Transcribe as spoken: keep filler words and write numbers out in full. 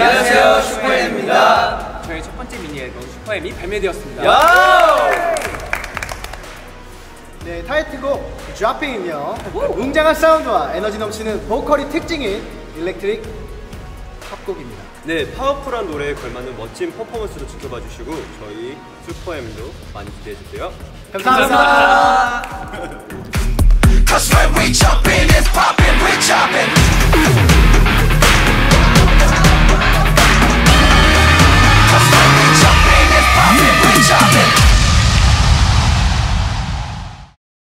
안녕하세요, 슈퍼엠입니다. 저희 첫 번째 미니 앨범 슈퍼엠이 발매되었습니다. 야! 네, 타이틀곡 Jopping은요, 웅장한 사운드와 에너지 넘치는 보컬이 특징인 일렉트릭 팝곡입니다. 네, 파워풀한 노래에 걸맞는 멋진 퍼포먼스로 지켜봐 주시고 저희 슈퍼엠도 많이 기대해 주세요. 감사합니다. 감사합니다.